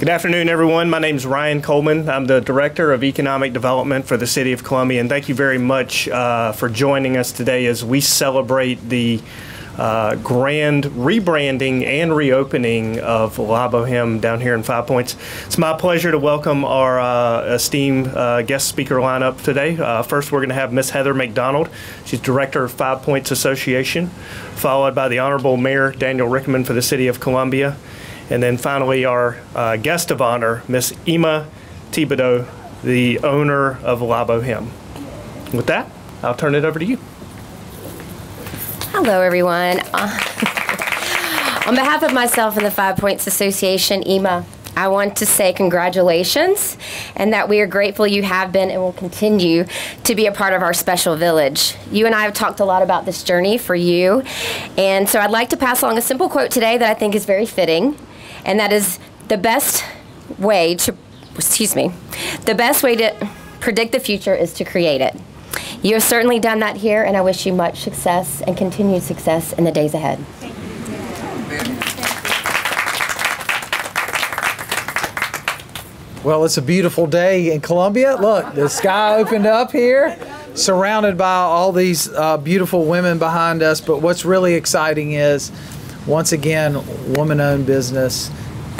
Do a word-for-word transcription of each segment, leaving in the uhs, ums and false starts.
Good afternoon, everyone. My name is Ryan Coleman. I'm the Director of Economic Development for the City of Columbia, and thank you very much uh, for joining us today as we celebrate the uh, grand rebranding and reopening of La Boheme down here in Five Points. It's my pleasure to welcome our uh, esteemed uh, guest speaker lineup today. Uh, first, we're going to have Miss Heather McDonald. She's Director of Five Points Association, followed by the Honorable Mayor Daniel Rickman for the City of Columbia. And then finally, our uh, guest of honor, Miss Ema Thibodeau, the owner of La Boheme. With that, I'll turn it over to you. Hello, everyone. Uh, on behalf of myself and the Five Points Association, Ema, I want to say congratulations and that we are grateful you have been and will continue to be a part of our special village. You and I have talked a lot about this journey for you, and so I'd like to pass along a simple quote today that I think is very fitting. And that is the best way to, excuse me, the best way to predict the future is to create it. You have certainly done that here, and I wish you much success and continued success in the days ahead. Thank you. Well, it's a beautiful day in Columbia. Look, the sky opened up here, surrounded by all these uh, beautiful women behind us. But what's really exciting is, once again, woman-owned business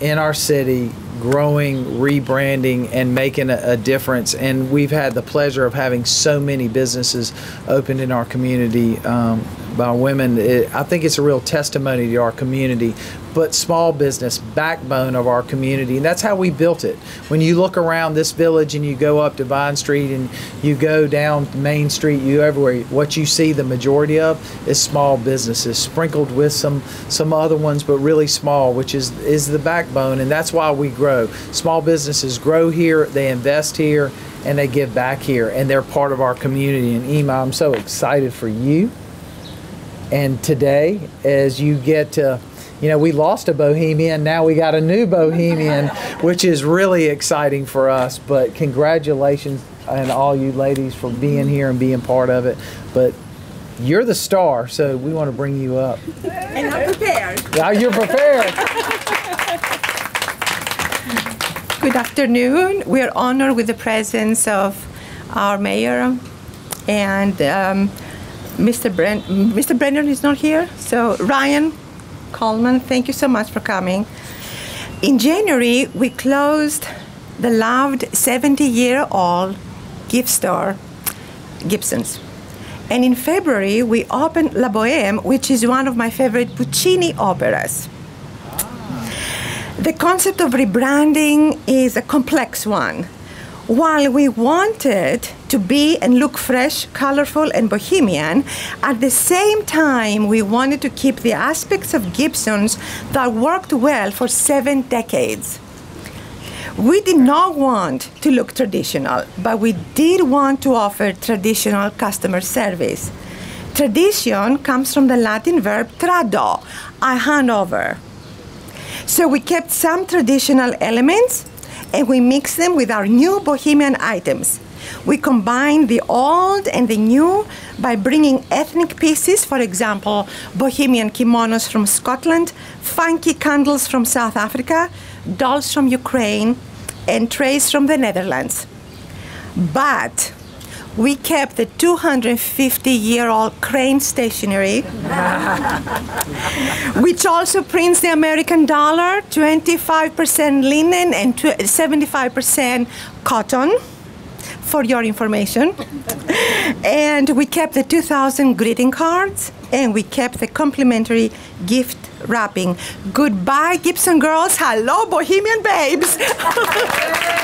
in our city, growing, rebranding, and making a, a difference. And we've had the pleasure of having so many businesses opened in our community um, by women. It, I think it's a real testimony to our community, but small business, backbone of our community, and that's how we built it. When you look around this village and you go up to Vine Street and you go down Main Street, you everywhere, what you see the majority of is small businesses, sprinkled with some some other ones, but really small, which is is the backbone, and that's why we grow. Small businesses grow here, they invest here, and they give back here, and they're part of our community. And Ema, I'm so excited for you. And today, as you get to, you know, we lost a Bohemian, now we got a new Bohemian, which is really exciting for us. But congratulations and all you ladies for being here and being part of it. But you're the star, so we want to bring you up. And I'm prepared. Now you're prepared. Good afternoon. We are honored with the presence of our mayor and um, Mister Bren Mister Brennan is not here, so Ryan Coleman, thank you so much for coming. In January, we closed the loved seventy-year-old gift store, Gibson's. And in February, we opened La Boheme, which is one of my favorite Puccini operas. Ah. The concept of rebranding is a complex one. While we wanted to be and look fresh, colorful, and bohemian, at the same time, we wanted to keep the aspects of Gibson's that worked well for seven decades. We did not want to look traditional, but we did want to offer traditional customer service. Tradition comes from the Latin verb trado, I hand over. So we kept some traditional elements, and we mix them with our new Bohemian items. We combine the old and the new by bringing ethnic pieces, for example, Bohemian kimonos from Scotland, funky candles from South Africa, dolls from Ukraine, and trays from the Netherlands. But we kept the two hundred fifty-year-old Crane stationery, which also prints the American dollar, twenty-five percent linen and seventy-five percent cotton, for your information. And we kept the two thousand greeting cards, and we kept the complimentary gift wrapping. Goodbye, Gibson girls. Hello, Bohemian babes.